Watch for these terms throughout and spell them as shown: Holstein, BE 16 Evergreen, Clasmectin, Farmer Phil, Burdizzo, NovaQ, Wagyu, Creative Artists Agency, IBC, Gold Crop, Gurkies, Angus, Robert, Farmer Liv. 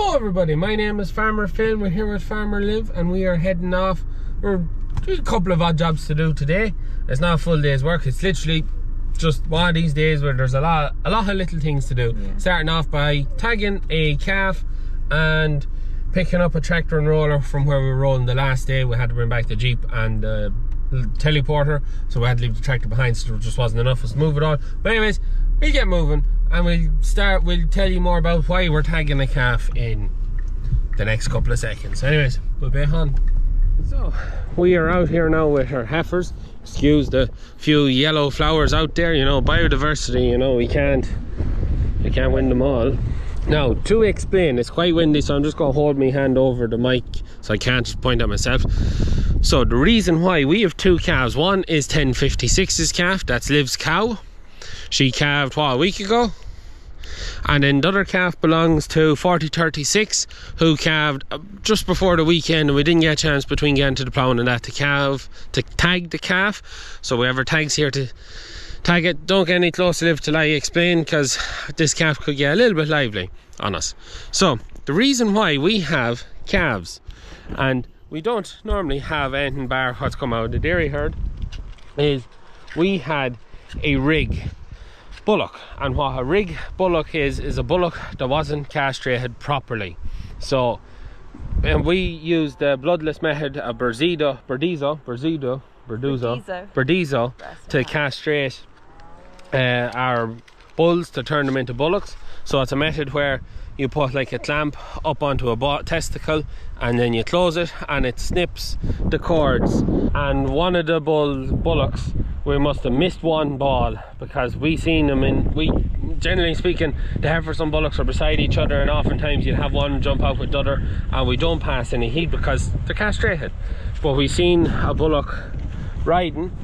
Hello everybody, my name is Farmer Phil, we're here with Farmer Liv and we are heading off. There's a couple of odd jobs to do today. It's not a full day's work, it's literally just one of these days where there's a lot of little things to do. Yeah. Starting off by tagging a calf and picking up a tractor and roller from where we were rolling the last day. We had to bring back the Jeep and the teleporter, so we had to leave the tractor behind, so there just wasn't enough of us to move it on. But anyways, we'll get moving. And we'll tell you more about why we're tagging a calf in the next couple of seconds. Anyways, we'll be on. So, we are out here now with our heifers. Excuse the few yellow flowers out there, you know, biodiversity, you know, we can't win them all. Now, to explain, it's quite windy, so I'm just going to hold my hand over the mic so I can't point at myself. So, the reason why we have two calves, one is 1056's calf, that's Liv's cow. She calved, what, a week ago? And then the other calf belongs to 4036, who calved just before the weekend, and we didn't get a chance between getting to the ploughing and that to tag the calf. So whoever tags here to tag it, don't get any close to Live till I explain, because this calf could get a little bit lively on us. So the reason why we have calves, and we don't normally have anything bar what's come out of the dairy herd, is we had a rig bullock, and what a rig bullock is a bullock that wasn't castrated properly. So, and we used the bloodless method of Burdizzo to castrate our bulls to turn them into bullocks. So it's a method where you put like a clamp up onto a testicle and then you close it and it snips the cords. And one of the bullocks, we must have missed one ball, because we seen them in, we generally speaking, the heifers and bullocks are beside each other, and oftentimes you'd have one jump out with the other and we don't pass any heat because they're castrated. But we seen a bullock riding,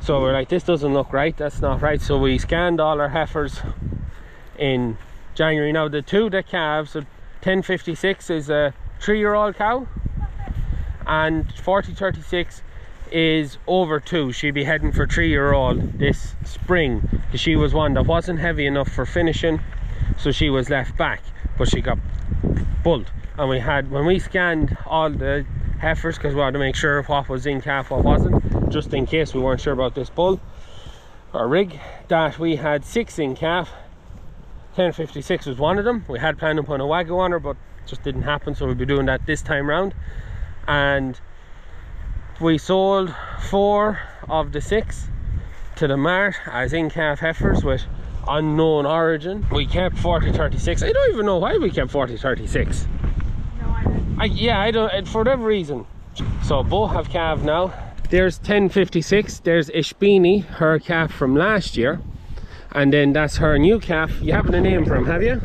so we're like, this doesn't look right, that's not right. So we scanned all our heifers in January. Now the two that calves, so 1056 is a 3-year-old cow and 4036 is over 2. She'd be heading for 3-year-old this spring, because she was one that wasn't heavy enough for finishing, so she was left back, but she got bulled. And we had, when we scanned all the heifers, because we had to make sure what was in calf, what wasn't, just in case we weren't sure about this bull or rig, that we had 6 in calf. 1056 was one of them. We had planned on putting a wagyu on her, but just didn't happen, so we'll be doing that this time round. And we sold 4 of the 6 to the mart as in-calf heifers with unknown origin. We kept 4036. I don't even know why we kept 4036. No, I don't. I don't, for whatever reason. So both have calved now. There's 1056, there's Ishbini, her calf from last year. And then that's her new calf. You haven't a name for him, have you?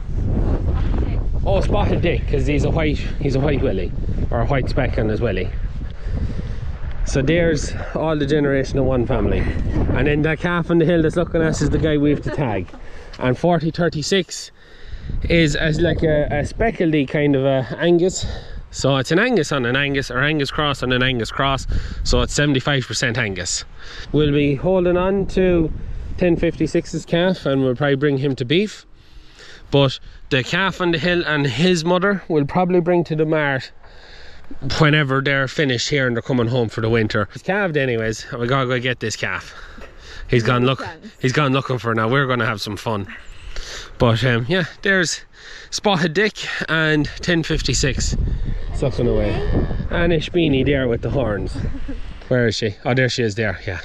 Spotted Dick. Oh, Spotted Dick, because he's a white willy, or a white speck on his willy. So there's all the generation of one family. And then that calf on the hill that's looking at us is the guy we have to tag. And 4036 is as like a speckledy kind of a Angus. So it's an Angus on an Angus, or Angus cross on an Angus cross. So it's 75% Angus. We'll be holding on to 1056's calf, and we'll probably bring him to beef, but the calf on the hill and his mother will probably bring to the mart whenever they're finished here and they're coming home for the winter. He's calved anyways, and we gotta go get this calf. He's gone looking for her now. We're gonna have some fun. But yeah, there's Spotted Dick and 1056 sucking away, and Ishbini there with the horns. Where is she? Oh, there she is there. Yeah,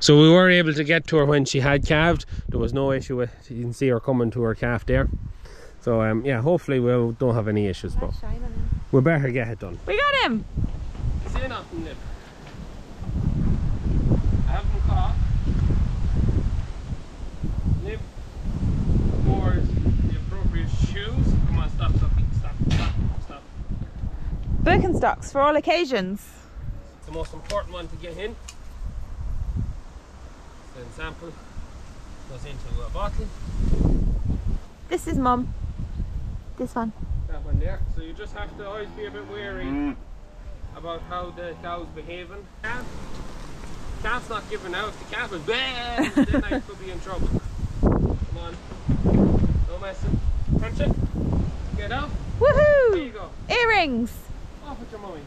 so we were able to get to her when she had calved. There was no issue with, you can see her coming to her calf there. So yeah, hopefully we don't have any issues, but we better get it done. We got him! Is he not in there? I have him caught. Nip wears the appropriate shoes. Come on, stop. Birkenstocks for all occasions. It's the most important one to get in. Sample goes into a bottle. This is Mum. This one. That one there. So you just have to always be a bit wary about how the cow's behaving. Calf's not giving out. If the calf is bad, then I could be in trouble. Come on. No messing. Punch it. Get out. Woohoo! earrings. Off with your mummy.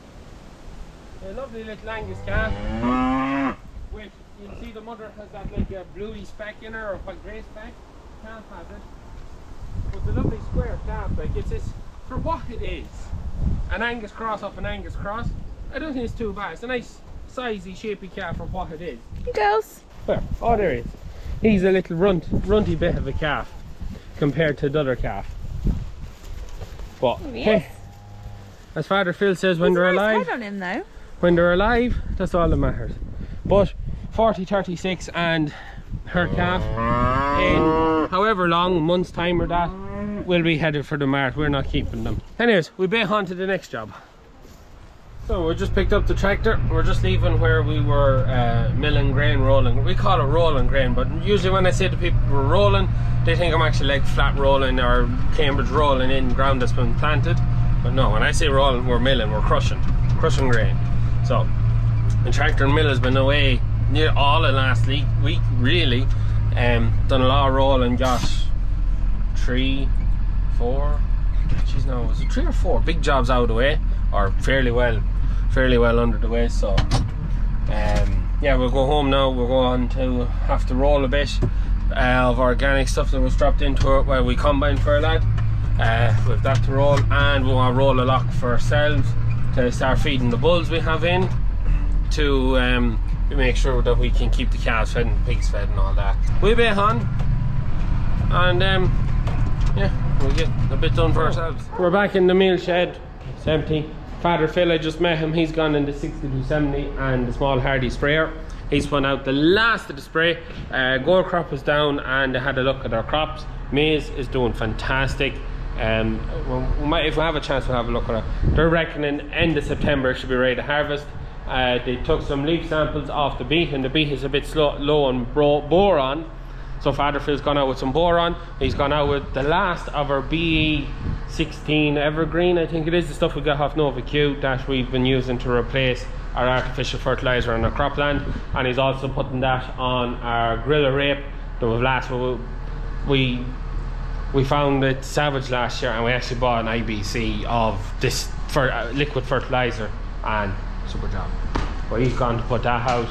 A lovely little Angus calf. Which you'll see the mother has that like a bluey speck in her or white grey speck. Calf has it. But the lovely square calf, like it's this for what it is. An Angus cross off an Angus cross. I don't think it's too bad. It's a nice sizey shapey calf for what it is. He goes. Where? Oh, there he is. He's a little runty bit of a calf compared to the other calf. But yes. Hey, as Father Phil says, when they're alive, head on him though. When they're alive, that's all that matters. But 4036 and her calf, in however long, a month's time or that, will be headed for the mart. We're not keeping them. Anyways, we back on to the next job. So we just picked up the tractor. We're just leaving where we were milling grain, rolling. We call it rolling grain, but usually when I say to people we're rolling, they think I'm actually like flat rolling or Cambridge rolling in ground that's been planted. But no, when I say rolling, we're milling, we're crushing grain. So the tractor and mill has been away near all of last week really. Done a lot of rolling, gosh, 3, 4, geez, no, was it 3 or 4 big jobs out of the way, or fairly well under the way. So yeah, we'll go home now. We'll go on to have to roll a bit of organic stuff that was dropped into it while we combine for a lad. We've that to roll, and we want to roll a lock for ourselves to start feeding the bulls we have in, to make sure that we can keep the calves fed and the pigs fed and all that. We'll be on, and yeah, we'll get a bit done for ourselves. We're back in the meal shed. It's empty. Father Phil, I just met him, he's gone in the 60-70 and the small hardy sprayer. He spun out the last of the spray. Gold crop was down and they had a look at our crops. Maize is doing fantastic. We might, if we have a chance, we'll have a look at it. They're reckoning end of September it should be ready to harvest. They took some leaf samples off the beet, and the beet is a bit low on boron. So Father Phil's gone out with some boron. He's gone out with the last of our BE 16 Evergreen, I think it is, the stuff we got off NovaQ that we've been using to replace our artificial fertilizer on our cropland. And he's also putting that on our griller rape that we've last we found it savage last year, and we actually bought an IBC of this liquid fertilizer, and super job. Well, he's gone to put that out,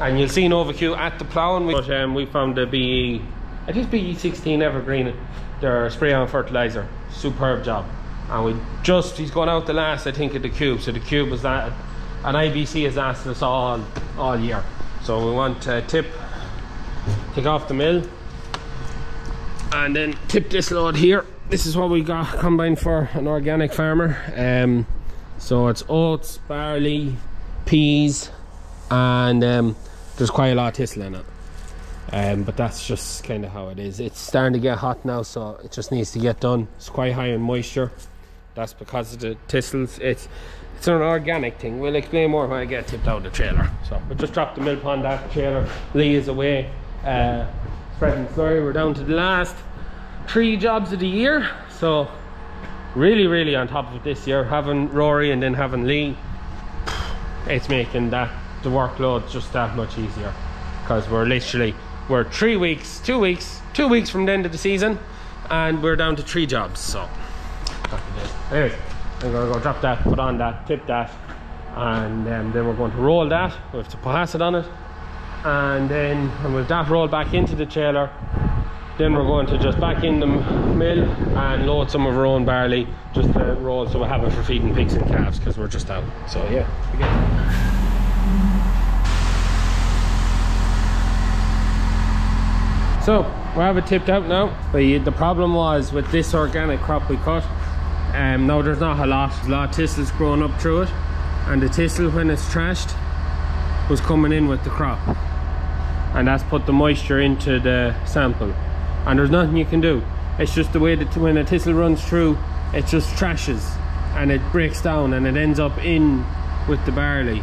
and you'll see NovaQ at the ploughing. But we found the BE, I think BE 16 Evergreen, their spray on fertilizer, superb job. And we just, he's going out the last, I think, of the cube. So the cube is that, and IBC has asked us all year. So we want to take off the mill, and then tip this load here. This is what we got combined for an organic farmer. So it's oats, barley, peas, and there's quite a lot of thistle in it. But that's just kind of how it is. It's starting to get hot now, so it just needs to get done. It's quite high in moisture. That's because of the thistles. It's an organic thing. We'll explain more when I get tipped out of the trailer. So we just dropped the milk on that trailer. Lee is away. Spreading slurry. We're down to the last 3 jobs of the year. So really on top of it this year, having Rory and then having Lee, it's making that the workload just that much easier, because we're literally 3 weeks, 2 weeks from the end of the season, and we're down to 3 jobs. So anyways, I'm gonna go drop that, put on that, tip that, and then we're going to roll that. We have to put acid on it, and then with that rolled back into the trailer, then we're going to just back in the mill and load some of our own barley just to roll, so we have it for feeding pigs and calves, because we're just out. So yeah, again. So we have it tipped out now. But the problem was with this organic crop we cut, now there's not a lot of thistles growing up through it, and the thistle, when it's trashed, was coming in with the crop, and that's put the moisture into the sample, and there's nothing you can do. It's just the way that when a thistle runs through, it just trashes and it breaks down and it ends up in with the barley.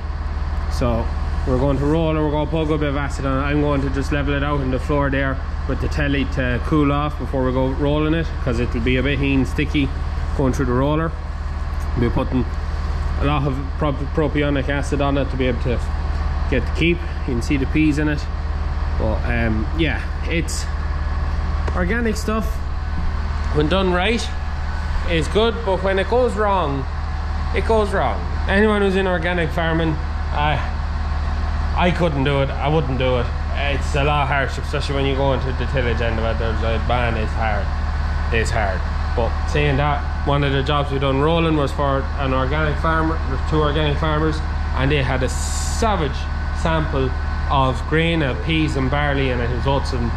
So we're going to roll, or we're going to put a bit of acid on it. I'm going to just level it out on the floor there with the telly to cool off before we go rolling it, because it'll be a bit heen sticky going through the roller. We'll be putting a lot of propionic acid on it to be able to get the keep. You can see the peas in it. But yeah, it's organic stuff when done right is good, but when it goes wrong, it goes wrong. Anyone who's in organic farming, I couldn't do it, I wouldn't do it. It's a lot of hardship, especially when you go into the tillage end of it. There's like, man, it's hard, it's hard. But saying that, one of the jobs we done rolling was for an organic farmer, there's 2 organic farmers, and they had a savage sample of grain, of peas and barley, and it was oats and,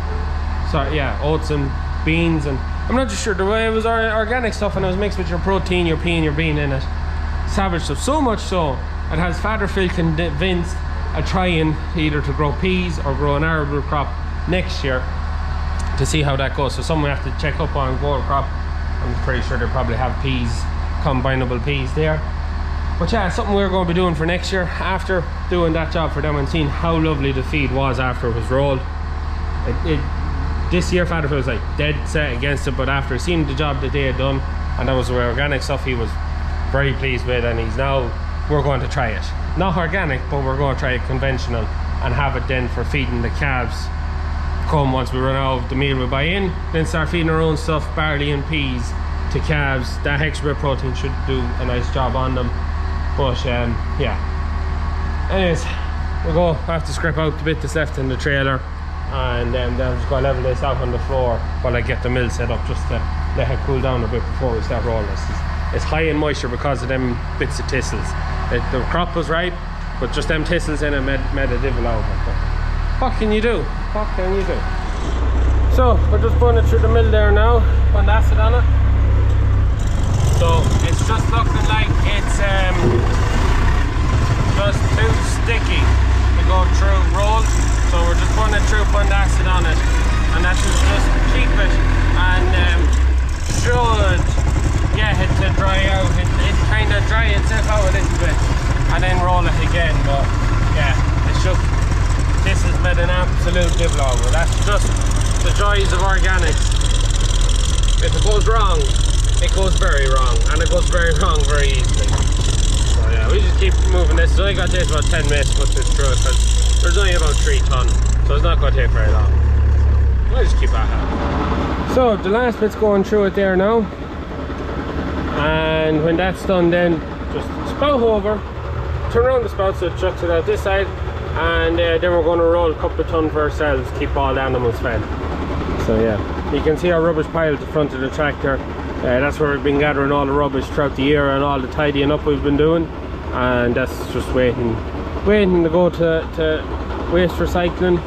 sorry, yeah, oats and beans, and I'm not just sure the way it was organic stuff, and it was mixed with your protein, your pea and your bean in it. Savage stuff, so much so it has Farmer Phil convinced a trying either to grow peas or grow an arable crop next year to see how that goes. So someone have to check up on Gold Crop. I'm pretty sure they probably have peas, combinable peas there. But yeah, it's something we're going to be doing for next year after doing that job for them and seeing how lovely the feed was after it was rolled. This year Farmer Phil was like dead set against it, but after seeing the job that they had done, and that was the organic stuff, he was very pleased with, and he's now, we're going to try it. Not organic, but we're going to try it conventional and have it then for feeding the calves. Come once we run out of the meal we buy in, then start feeding our own stuff, barley and peas, to calves. That extra protein should do a nice job on them. But yeah, anyways, we'll go have to scrape out the bit that's left in the trailer, and then I'm just going to level this out on the floor while I get the mill set up, just to let it cool down a bit before we start rolling this. It's high in moisture because of them bits of thistles. The crop was ripe, but just them thistles in it made a divil out of it. What can you do? What can you do? So we're just putting it through the mill there now, putting acid on it. So it's just looking like it's just too sticky to go through rolls. So we're just putting it through, putting acid on it, and that should just keep it and should get it to dry out. It kind of dry itself out a little bit and then roll it again. But yeah, it should. This has been an absolute divil over. That's just the joys of organics. If it goes wrong, it goes very wrong, and it goes very wrong very easily. So yeah, we just keep moving this. So I got this about 10 minutes to put this through it, because there's only about 3 ton, so it's not going to take very long. So we'll just keep that out. So the last bit's going through it there now, and when that's done, then just spout over, turn around the spout so it shuts it out this side. And then we're going to roll a couple of tons for ourselves, keep all the animals fed. So yeah, you can see our rubbish pile at the front of the tractor. That's where we've been gathering all the rubbish throughout the year and all the tidying up we've been doing, and that's just waiting to go to waste recycling.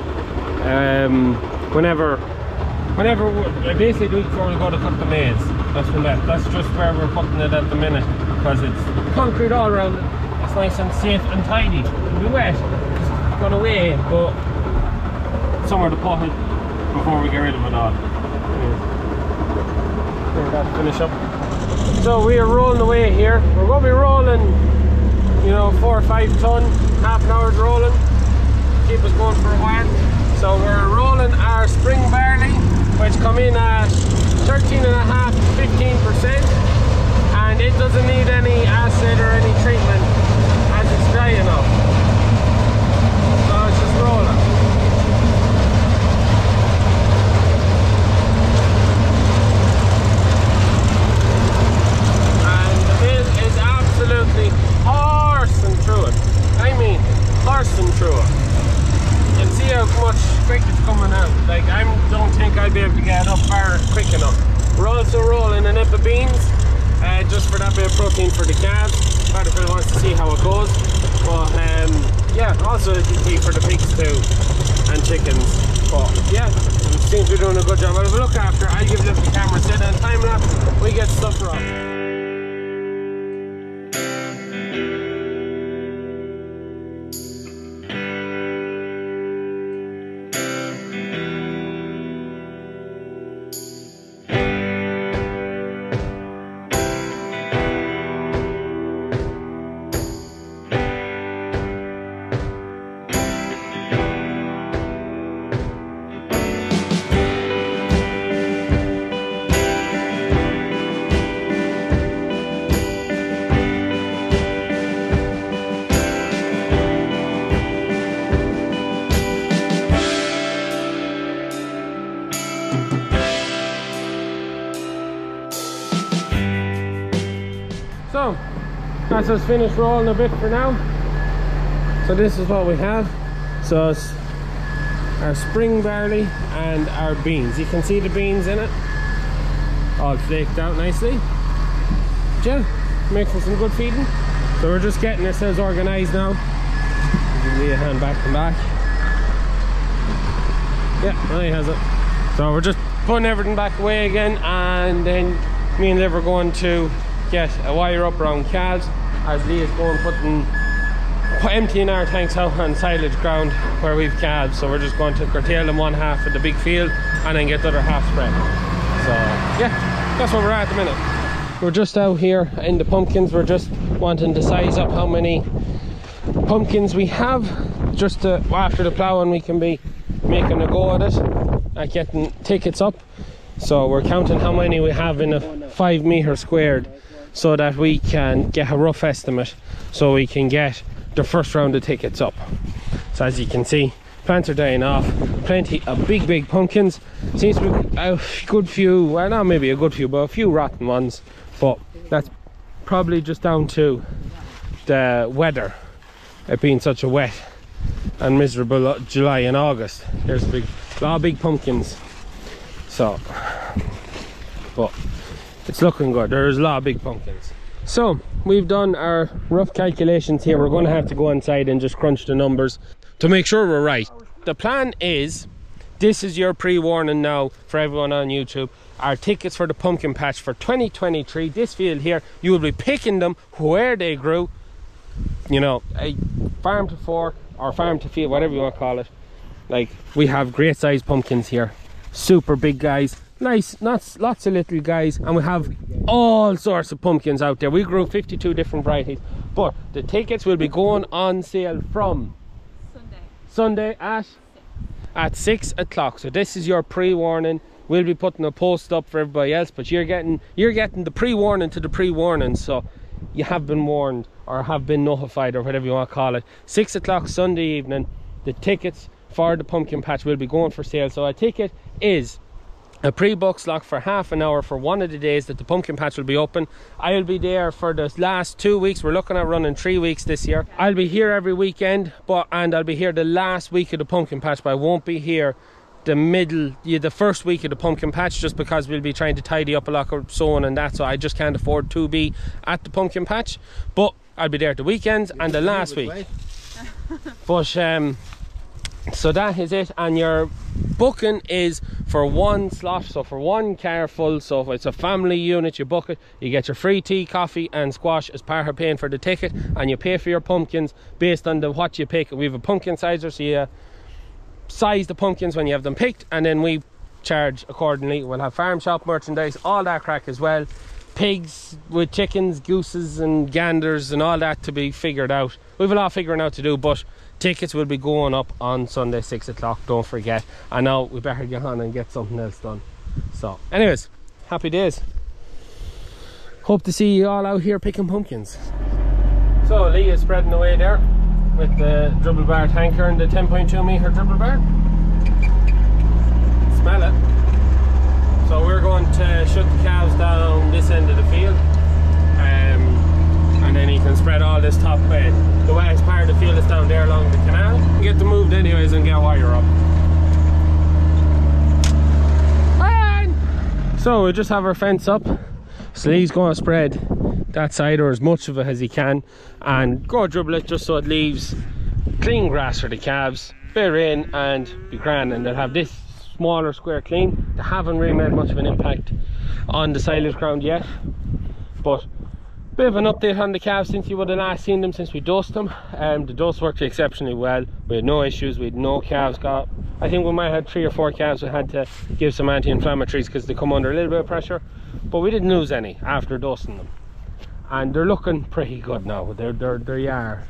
Whenever basically the week before we go to cut the maize, that's just where we're putting it at the minute, because it's concrete all around it. It's nice and safe and tidy. It'll be wet, gone away, but somewhere to put it before we get rid of it all. There, that finish up. So we are rolling away here. We're going to be rolling, you know, 4 or 5 ton, half an hour's rolling, keep us going for a while. So we're rolling our spring barley, which come in at 13.5 to 15%, and it doesn't need any acid or any treatment as it's dry enough. Horsing through it. I mean, horsing through it. You can see how much quick it's coming out. Like, I don't think I'll be able to get it up far quick enough. We're also rolling a nip of beans, just for that bit of protein for the calves. Farmer Phil wants to see how it goes. But yeah, also it could be for the pigs too, and chickens. But yeah, it seems we're doing a good job. I'll have a look after. I'll give it up the camera set and time lapse. We get stuff wrong. Let's just finish rolling a bit for now. So this is what we have. So it's our spring barley and our beans. You can see the beans in it, all flaked out nicely. Yeah, making some good feeding. So we're just getting ourselves organized now. Give me a hand back and back. Yeah, well, he has it. So we're just putting everything back away again, and then me and Liv are going to get a wire up around calves as Lee is going putting emptying our tanks out on silage ground where we've calves. So we're just going to curtail them one half of the big field and then get the other half spread. So yeah, that's where we're at the minute. We're just out here in the pumpkins. We're just wanting to size up how many pumpkins we have, just to, after the ploughing, we can be making a go at it at getting tickets up. So we're counting how many we have in a 5 meter squared, so that we can get a rough estimate, so we can get the first round of tickets up. So as you can see, plants are dying off. Plenty of big pumpkins. Seems to be a good few, well, not maybe a good few, but a few rotten ones, but that's probably just down to the weather, it being such a wet and miserable July and August. There's a lot of big pumpkins. So, but it's looking good. There's a lot of big pumpkins. So we've done our rough calculations here. We're going to have to go inside and just crunch the numbers to make sure we're right. The plan is, this is your pre-warning now for everyone on YouTube, our tickets for the pumpkin patch for 2023, this field here, you will be picking them where they grew, you know, a farm to fork or farm to field, whatever you want to call it. Like, we have great sized pumpkins here, super big guys, nice, lots of little guys, and we have all sorts of pumpkins out there. We grew 52 different varieties, but the tickets will be going on sale from Sunday at 6 o'clock. So this is your pre-warning. We'll be putting a post up for everybody else, but you're getting the pre-warning to the pre-warning, so you have been warned or have been notified or whatever you want to call it. 6 o'clock Sunday evening, the tickets for the pumpkin patch will be going for sale. So a ticket is a pre-book slot for half an hour for one of the days that the pumpkin patch will be open. I'll be there for the last 2 weeks. We're looking at running 3 weeks this year. I'll be here every weekend, and I'll be here the last week of the pumpkin patch, but I won't be here the first week of the pumpkin patch, just because we'll be trying to tidy up a lot of sowing and that, so I just can't afford to be at the pumpkin patch. But I'll be there at the weekends and the last week. But so that is it, and your booking is for one slot, so for one car full. So if it's a family unit, you book it, you get your free tea, coffee and squash as part of paying for the ticket, and you pay for your pumpkins based on what you pick. We have a pumpkin sizer, so you size the pumpkins when you have them picked, and then we charge accordingly. We'll have farm shop merchandise, all that crack as well, pigs with chickens, gooses and ganders and all that to be figured out. We've a lot of figuring out to do, but tickets will be going up on Sunday, 6 o'clock, don't forget. I know, we better get on and get something else done. So anyways, happy days, hope to see you all out here picking pumpkins. So Lee is spreading away there with the dribble bar tanker and the 10.2 meter dribble bar. Smell it. So we're going to shut the calves down this end of the field, and then you can spread all this top bed. The west part of the field is down there along the canal. You get them moved anyways and get wire up. So we just have our fence up. So Lee's going to spread that side, or as much of it as he can, and go dribble it just so it leaves clean grass for the calves. Bear in and be grand, and they'll have this smaller square clean. They haven't really made much of an impact on the silage ground yet, but a bit of an update on the calves since you would have last seen them, since we dosed them. The dose worked exceptionally well. We had no issues. We had no calves got, I think we might have had 3 or 4 calves we had to give some anti-inflammatories because they come under a little bit of pressure, but we didn't lose any after dosing them, and they're looking pretty good now. They are.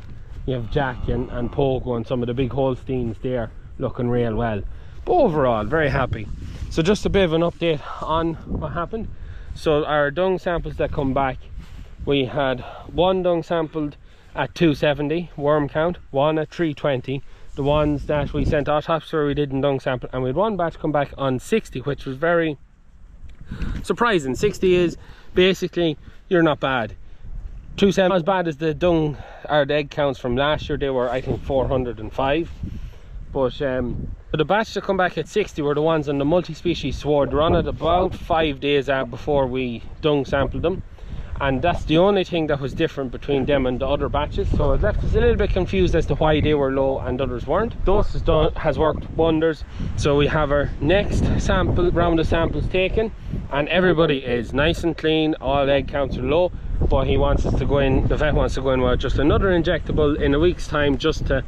You have Jack and Pogo and some of the big Holsteins there looking real well. But overall, very happy. So just a bit of an update on what happened. So our dung samples that come back, we had one dung sampled at 270 worm count, one at 320, the ones that we sent autopsy where we didn't dung sample, and we had one batch come back on 60, which was very surprising. 60 is basically, you're not bad. True sound, not as bad as the dung or the egg counts from last year. They were, I think, 405. But the batch that come back at 60 were the ones on the multi-species sward. They're on it about 5 days out before we dung sampled them. And that's the only thing that was different between them and the other batches. So it left us a little bit confused as to why they were low and others weren't. Dose has worked wonders. So we have our next sample, round of samples taken. And everybody is nice and clean. All egg counts are low. But he wants us to go in, the vet wants to go in with just another injectable in a week's time, just to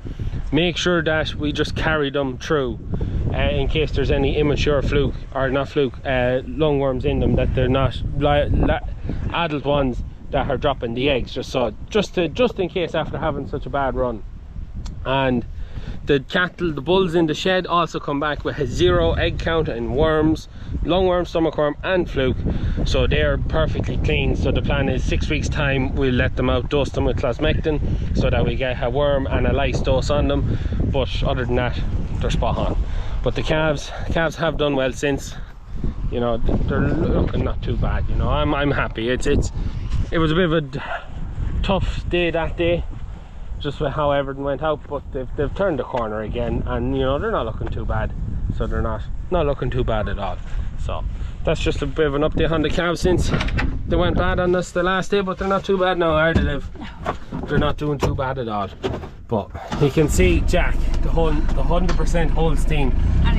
make sure that we just carry them through in case there's any immature fluke, or not fluke, lungworms in them, that they're not adult ones that are dropping the eggs, just in case after having such a bad run. And the cattle, the bulls in the shed also come back with a zero egg count in worms, lungworm, stomachworm and fluke. So they're perfectly clean. So the plan is 6 weeks time we'll let them out, dose them with Clasmectin so that we get a worm and a lice dose on them. But other than that, they're spot on. But the calves have done well since, you know, they're looking not too bad, you know. I'm happy. It was a bit of a tough day that day, just with how everything went out, but they've turned the corner again, and you know, they're not looking too bad. So they're not looking too bad at all. So that's just a bit of an update on the calves since they went bad on us the last day, but they're not too bad now, are they, Liv? They're not doing too bad at all. But you can see Jack, the 100% Holstein, and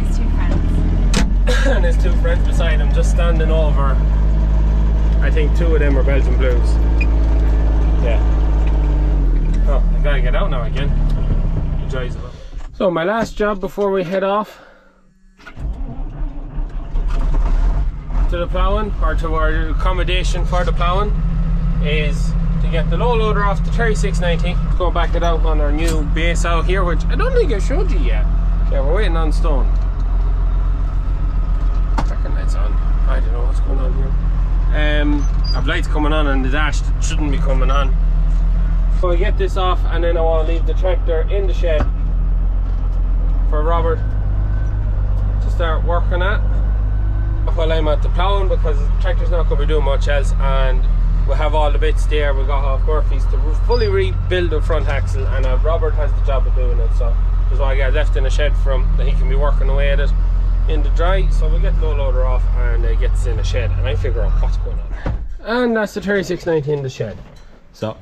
his two friends beside him, just standing over. I think two of them are Belgian Blues. Yeah. Oh, I gotta get out now again. Enjoys it. So my last job before we head off to the ploughing, or to our accommodation for the ploughing, is to get the low loader off the 3690. Let's go back it out on our new base out here, which I don't think I showed you yet. Yeah, we're waiting on stone. Fucking lights on. I don't know what's going on here. I've lights coming on the dash that shouldn't be coming on. So I get this off, and then I want to leave the tractor in the shed for Robert to start working at while I'm at the ploughing, because the tractor's not going to be doing much else. And we have all the bits there. We got off Gurkies to fully rebuild the front axle, and Robert has the job of doing it, so that's why I got left in the shed from that he can be working away at it in the dry. So we get the low loader off and it gets in the shed, and I figure out what's going on. And that's the 3690 in the shed. So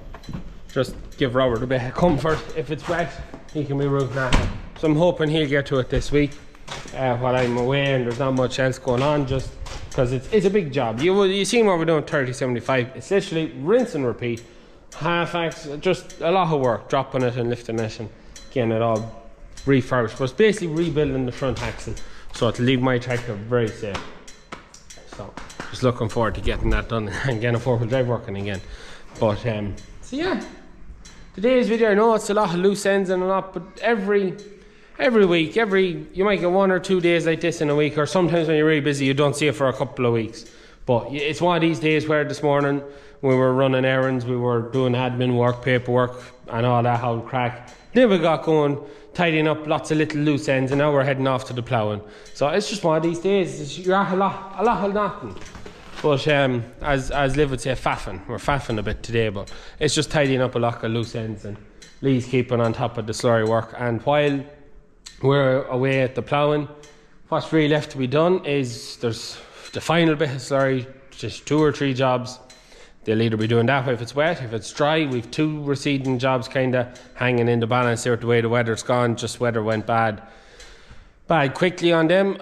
just give Robert a bit of comfort. If it's wet, he can be rooting at it. So I'm hoping he'll get to it this week while I'm away and there's not much else going on, just because it's a big job. You seen what we're doing 3075. It's literally rinse and repeat. Half axe, just a lot of work, dropping it and lifting it and getting it all refurbished. But it's basically rebuilding the front axle, so it'll leave my tractor very safe. So just looking forward to getting that done and getting a four-wheel drive working again. But so yeah, today's video, I know it's a lot of loose ends and a lot, but every week, you might get 1 or 2 days like this in a week, or sometimes when you're really busy you don't see it for a couple of weeks. But it's one of these days where this morning we were running errands, we were doing admin work, paperwork and all that whole crack. Then we got going, tidying up lots of little loose ends, and now we're heading off to the ploughing. So it's just one of these days, you're at a lot of nothing. But as Liv would say, faffing. We're faffing a bit today, but it's just tidying up a lot of loose ends, and Lee's keeping on top of the slurry work. And while we're away at the ploughing, what's really left to be done is there's the final bit of slurry, just 2 or 3 jobs. They'll either be doing that if it's wet, if it's dry. We've 2 receding jobs kind of hanging in the balance there, the way the weather's gone, just weather went bad quickly on them,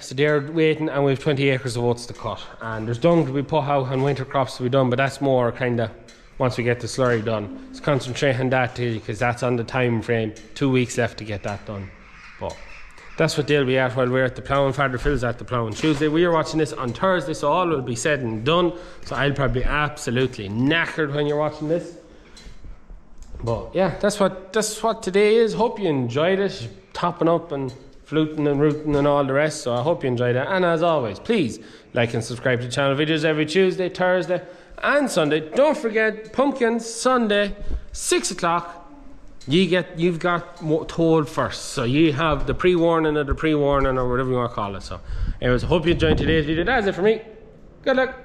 so they're waiting, and we have 20 acres of oats to cut, and there's dung to be put out and winter crops to be done, but that's more kind of once we get the slurry done. It's concentrating that too, because that's on the time frame, 2 weeks left to get that done. But that's what they'll be at while we're at the ploughing. Farmer Phil's at the ploughing Tuesday. We are watching this on Thursday, so all will be said and done, so I'll probably be absolutely knackered when you're watching this. But yeah, that's what today is. Hope you enjoyed it, topping up and fluting and rooting and all the rest. So I hope you enjoy that, and as always, please like and subscribe to the channel. Videos every Tuesday, Thursday and Sunday. Don't forget, pumpkin Sunday 6 o'clock, you've got told first, so you have the pre-warning or whatever you want to call it. So anyways, I hope you enjoyed today's video. That's it for me. Good luck.